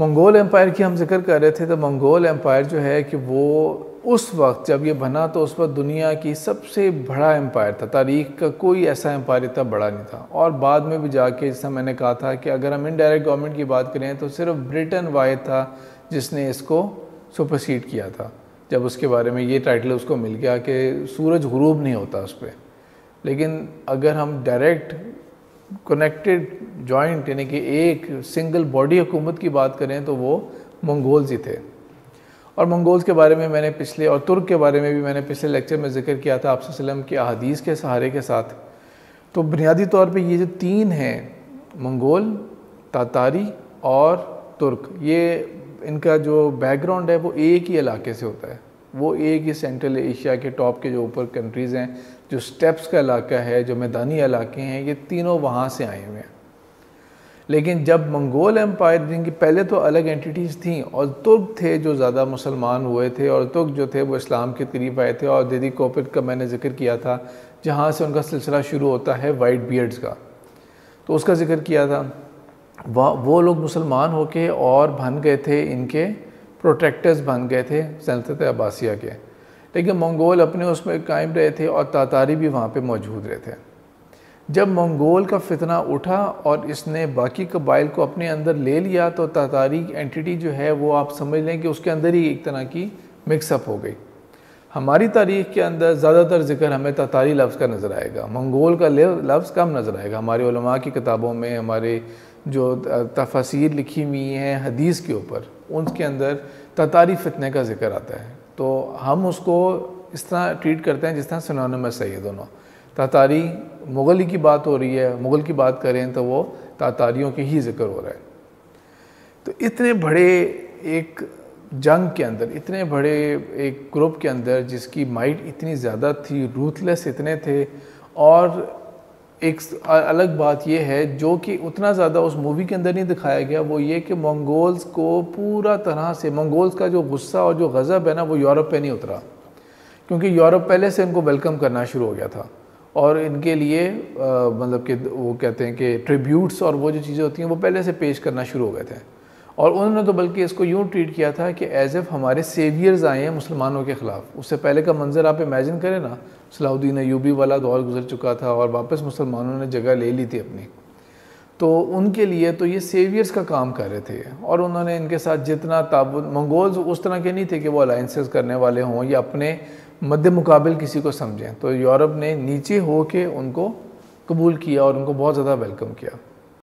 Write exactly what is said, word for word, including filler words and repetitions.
Mongol empire की हम जिक्र कर रहे थे, तो मंगोल एम्पायर जो है कि वो उस वक्त जब ये बना तो उस वक्त दुनिया की सबसे बड़ा एम्पायर था। तारीख़ का कोई ऐसा एम्पायर इतना बड़ा नहीं था। और बाद में भी जाके जैसा मैंने कहा था कि अगर हम इनडायरेक्ट गवर्नमेंट की बात करें तो सिर्फ ब्रिटेन वाहिद था जिसने इसको सुपरसीड किया था, जब उसके बारे में ये टाइटल उसको मिल गया कि सूरज गुरूब नहीं होता उस पर। लेकिन अगर हम डायरेक्ट कनेक्टेड जॉइंट यानी कि एक सिंगल बॉडी हुकूमत की बात करें तो वो मंगोल्स ही थे। और मंगोल्स के बारे में मैंने पिछले और तुर्क के बारे में भी मैंने पिछले लेक्चर में जिक्र किया था आप सल्लम की अहादीस के सहारे के साथ। तो बुनियादी तौर पे ये जो तीन हैं, मंगोल, तातारी और तुर्क, ये इनका जो बैकग्राउंड है वो एक ही इलाके से होता है। वो एक ही सेंट्रल एशिया के टॉप के जो ऊपर कंट्रीज़ हैं, जो स्टेप्स का इलाका है, जो मैदानी इलाके हैं, ये तीनों वहाँ से आए हुए हैं। लेकिन जब मंगोल एम्पायर, जिनकी पहले तो अलग एंटिटीज़ थी, और तुर्क थे जो ज़्यादा मुसलमान हुए थे, और तुर्क जो थे वो इस्लाम के करीब आए थे, और दीदी कोपित का मैंने जिक्र किया था जहाँ से उनका सिलसिला शुरू होता है वाइट बियर्ड्स का, तो उसका जिक्र किया था। वो लोग मुसलमान होके और बन गए थे, इनके प्रोटेक्टर्स बन गए थे सल्तनत अब्बासिया के। लेकिन मंगोल अपने उसमें कायम रहे थे और तातारी भी वहाँ पे मौजूद रहे थे। जब मंगोल का फितना उठा और इसने बाकी कबाइल को अपने अंदर ले लिया तो तातारी एंटिटी जो है वो आप समझ लें कि उसके अंदर ही एक तरह की मिक्सअप हो गई। हमारी तारीख के अंदर ज़्यादातर जिक्र हमें तातारी लफ्ज़ का नज़र आएगा, मंगोल का लफ्ज़ कम नज़र आएगा। हमारे उलमा की किताबों में, हमारे जो तफसीर लिखी हुई हैं हदीस के ऊपर, उनके अंदर तातारी फितने का जिक्र आता है। तो हम उसको इस तरह ट्रीट करते हैं जिस तरह सिनोनिमस है ये दोनों। तातारी मुग़ल की बात हो रही है, मुग़ल की बात करें तो वो तातारियों के ही जिक्र हो रहा है। तो इतने बड़े एक जंग के अंदर, इतने बड़े एक ग्रुप के अंदर जिसकी माइट इतनी ज़्यादा थी, रूथलेस इतने थे। और एक अलग बात यह है जो कि उतना ज़्यादा उस मूवी के अंदर नहीं दिखाया गया, वो ये कि मंगोल्स को पूरा तरह से, मंगोल्स का जो गुस्सा और जो गज़ब है ना, वो यूरोप पे नहीं उतरा, क्योंकि यूरोप पहले से इनको वेलकम करना शुरू हो गया था और इनके लिए आ, मतलब कि वो कहते हैं कि ट्रिब्यूट्स और वो जो चीज़ें होती हैं वो पहले से पेश करना शुरू हो गए थे। और उन्होंने तो बल्कि इसको यूँ ट्रीट किया था कि एज़ एफ हमारे सेवियर्स आए हैं मुसलमानों के ख़िलाफ़। उससे पहले का मंजर आप इमेजिन करें ना, सलाउद्दीन अयूबी वाला दौर गुजर चुका था और वापस मुसलमानों ने जगह ले ली थी अपनी। तो उनके लिए तो ये सेवियर्स का काम कर रहे थे और उन्होंने इनके साथ जितना ताबुत, मंगोल्स उस तरह के नहीं थे कि वो अलाइंसेस करने वाले हों या अपने मद्द मुकाबल किसी को समझें। तो यूरोप ने नीचे हो के उनको कबूल किया और उनको बहुत ज़्यादा वेलकम किया।